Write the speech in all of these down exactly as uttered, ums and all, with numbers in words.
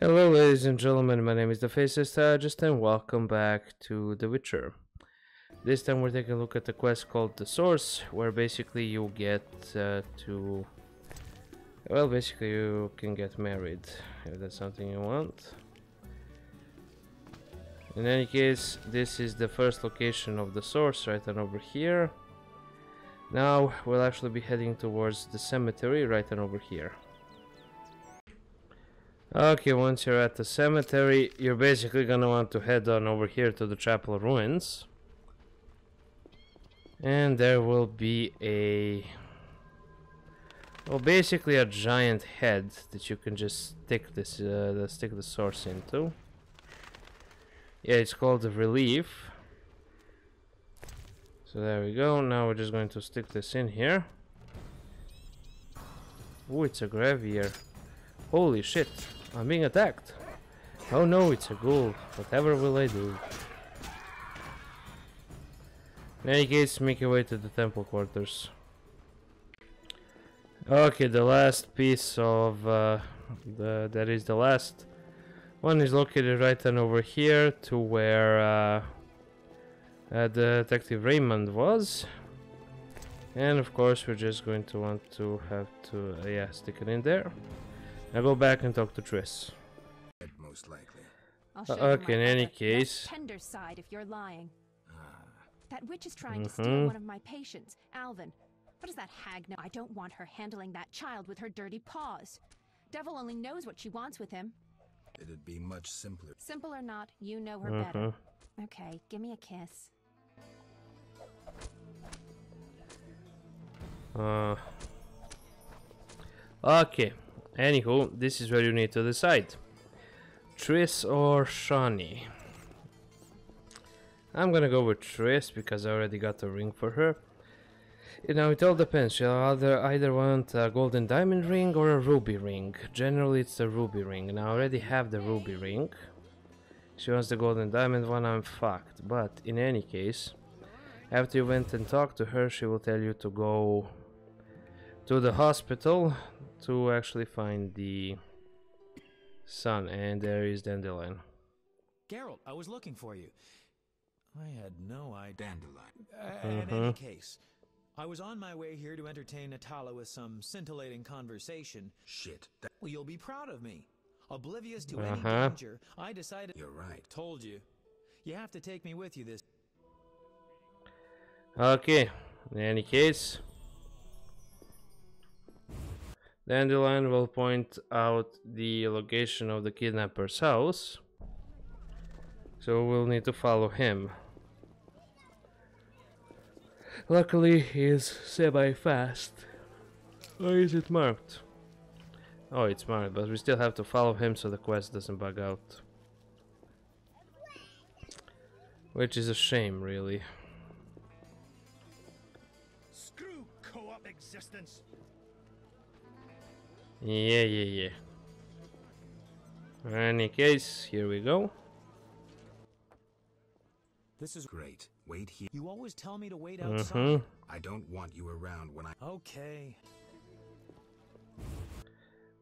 Hello ladies and gentlemen, my name is The Faceless Strategist and welcome back to The Witcher. This time we're taking a look at the quest called The Source, where basically you get uh, to... Well, basically you can get married, if that's something you want. In any case, this is the first location of The Source, right on over here. Now we'll actually be heading towards the cemetery, right on over here. Okay, once you're at the cemetery, you're basically gonna want to head on over here to the Chapel Ruins. And there will be a... Well, basically a giant head that you can just stick this, uh, stick the source into. Yeah, it's called the Relief. So there we go, now we're just going to stick this in here. Ooh, it's a gravier. Holy shit, I'm being attacked. Oh no, it's a ghoul. Whatever will I do? In any case, make your way to the temple quarters. Okay, the last piece of... Uh, the, that is the last one is located right on over here to where uh, uh, the Detective Raymond was. And of course, we're just going to want to have to... Uh, yeah, stick it in there. Now go back and talk to Triss. Most likely. Uh, okay, in any case. Tender side, if you're lying. Ah. That witch is trying mm-hmm. to steal one of my patients, Alvin. What does that hag know? I don't want her handling that child with her dirty paws. Devil only knows what she wants with him. It'd be much simpler. Simple or not, you know her mm-hmm. better. Okay, give me a kiss. Uh. Okay. Anywho, this is where you need to decide. Triss or Shani? I'm gonna go with Triss because I already got a ring for her. You know, it all depends. She'll either, either want a golden diamond ring or a ruby ring. Generally it's the ruby ring, and I already have the ruby ring. She wants the golden diamond one, I'm fucked. But in any case, after you went and talked to her, she will tell you to go to the hospital to actually find the sun, and there is Dandelion. Geralt, I was looking for you. I had no idea. Dandelion. Uh, mm-hmm. In any case, I was on my way here to entertain Natala with some scintillating conversation. Shit. That well, you'll be proud of me. Oblivious to uh-huh. any danger, I decided. You're right. Told you. You have to take me with you this. Okay. In any case. Dandelion will point out the location of the kidnapper's house, so we'll need to follow him. Luckily, he is semi-fast. Or is it marked? Oh, it's marked, but we still have to follow him so the quest doesn't bug out. Which is a shame, really. Screw co-op existence! Yeah, yeah, yeah. In any case, here we go. This is great. Wait here. You always tell me to wait outside. Mm-hmm. I don't want you around when I. Okay.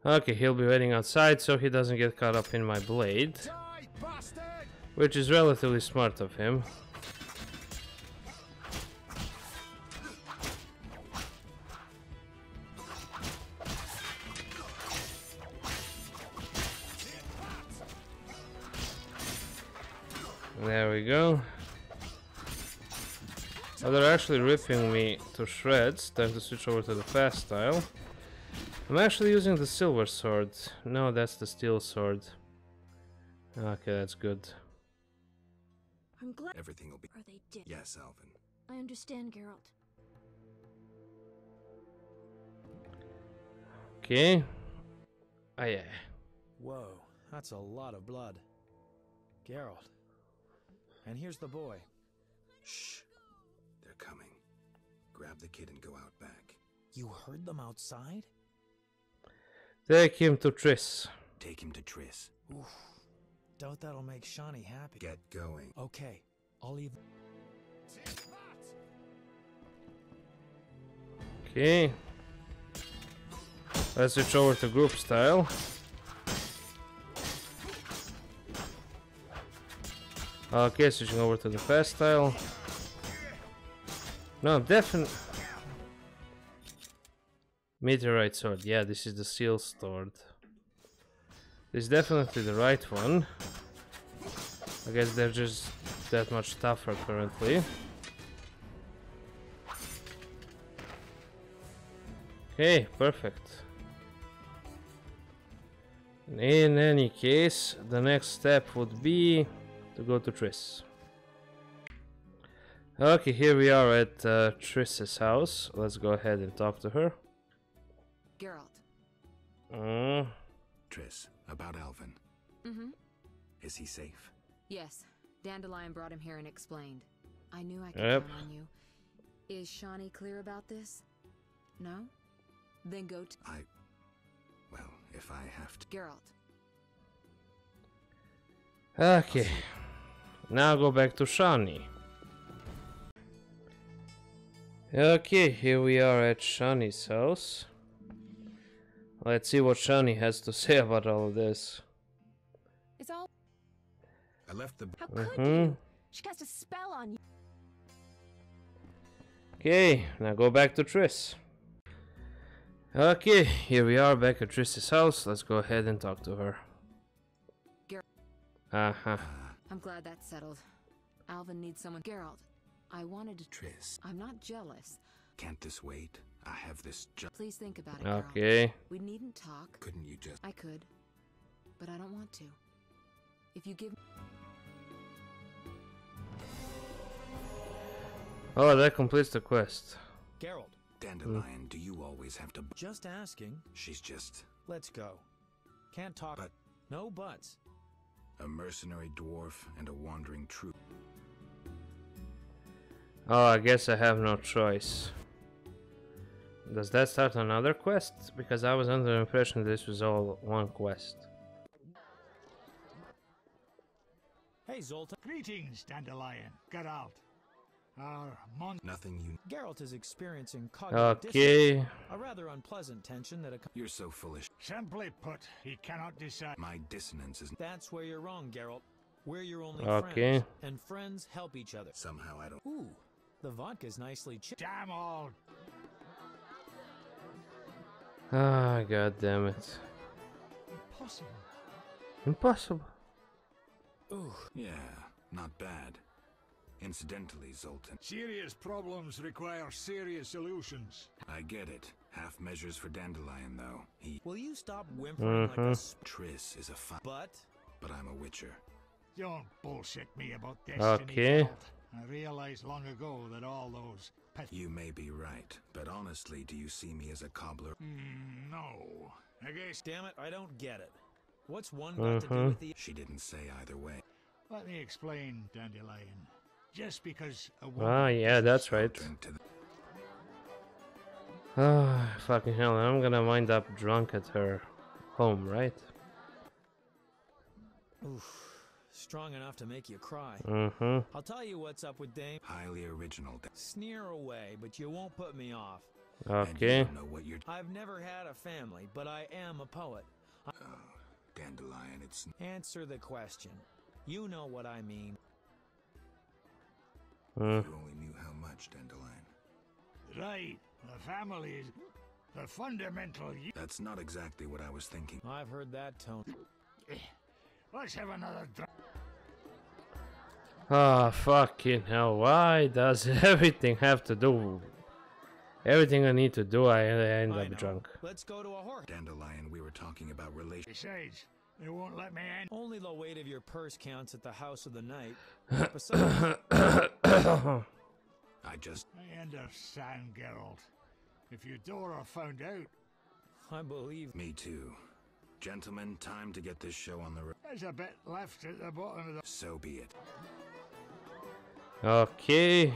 Okay, he'll be waiting outside so he doesn't get caught up in my blade. Die, bastard! Which is relatively smart of him. There we go. Oh, they're actually ripping me to shreds. Time to switch over to the fast style. I'm actually using the silver sword. No, that's the steel sword. Okay, that's good. I'm glad everything will be. Are they dead? Yes, Alvin. I understand, Geralt. Okay. Oh yeah. Whoa, that's a lot of blood, Geralt. And here's the boy. Shh. They're coming. Grab the kid and go out back. You heard them outside? Take him to Triss. Take him to Triss. Oof. Doubt that'll make Shani happy. Get going. Okay. I'll leave. Okay. Let's switch over to group style. Okay, switching over to the fast tile. No, definitely. Meteorite sword. Yeah, this is the seal sword. This is definitely the right one. I guess they're just that much tougher currently. Okay, perfect. In any case, the next step would be to go to Triss. Okay, here we are at uh, Triss's house. Let's go ahead and talk to her. Geralt. Mm. Triss, about Alvin. Mm-hmm. Is he safe? Yes. Dandelion brought him here and explained. I knew I could yep. count on you. Is Shani clear about this? No? Then go to... I... Well, if I have to... Geralt. Okay. Now go back to Shani. Okay, here we are at Shani's house. Let's see what Shani has to say about all of this. It's all... I left the... How could mm-hmm. you? She cast a spell on you. Okay, now go back to Triss. Okay, here we are back at Triss's house. Let's go ahead and talk to her. Uh-huh. I'm glad that's settled. Alvin needs someone. Geralt, I wanted to... Triss. I'm not jealous. Can't this wait? I have this job. Please think about it, Geralt. Okay. We needn't talk. Couldn't you just... I could, but I don't want to. If you give... Oh, that completes the quest. Geralt. Dandelion, mm. do you always have to... Just asking. She's just... Let's go. Can't talk... But... No buts. A mercenary dwarf and a wandering troop. Oh, I guess I have no choice. Does that start another quest? Because I was under the impression this was all one quest. Hey, Zoltan. Greetings, Dandelion. Get out. Our mon Nothing you. Geralt is experiencing cognitive okay. dissonance, a rather unpleasant tension that. You're so foolish. Simply put, he cannot decide. My dissonance is. That's where you're wrong, Geralt. We're your only okay. friends, and friends help each other. Somehow I don't. Ooh, the vodka's nicely. Ch damn old. Ah, oh, god damn it. Impossible. Impossible. Ooh. Yeah, not bad. Incidentally, Zoltan. Serious problems require serious solutions. I get it. Half measures for Dandelion, though. He. Will you stop whimpering mm-hmm. like a Triss is a fun. But. But I'm a Witcher. Don't bullshit me about destiny. Okay. I realized long ago that all those. You may be right, but honestly, do you see me as a cobbler? Mm, no. I guess. Damn it! I don't get it. What's one got mm-hmm. to do with the? She didn't say either way. Let me explain, Dandelion. Just because a woman ah, yeah, that's right. Ah, oh, fucking hell, I'm gonna wind up drunk at her home, right? Oof, strong enough to make you cry. Mm-hmm. I'll tell you what's up with Dame. Highly original. Sneer away, but you won't put me off. Okay. And you know what you're I've never had a family, but I am a poet. I oh, Dandelion, it's... Answer the question. You know what I mean. Mm. You only knew how much, Dandelion. Right, the family is the fundamental. That's not exactly what I was thinking. I've heard that tone. Let's have another drink. Ah, oh, fucking hell! Why does everything have to do? Everything I need to do, I end I up know. drunk. Let's go to a horse. Dandelion, we were talking about relations. Besides. They won't let me in. Only the weight of your purse counts at the house of the night. Besides, I just... I understand, Geralt. If your daughter found out... I believe... Me too. Gentlemen, time to get this show on the road. There's a bit left at the bottom of the... So be it. Okay.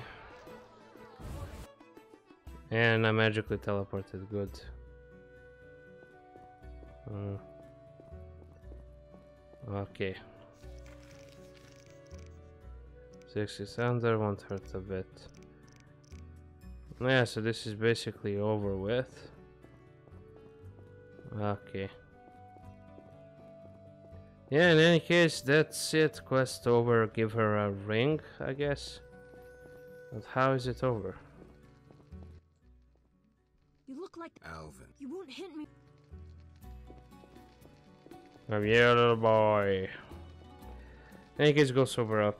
And I magically teleported. Good. Uh. Okay. Six is under, won't hurt a bit. Yeah, so this is basically over with. Okay. Yeah, in any case, that's it. Quest over. Give her a ring, I guess. But how is it over? You look like Alvin. You won't hit me. Come here, little boy. In any case, go sober up.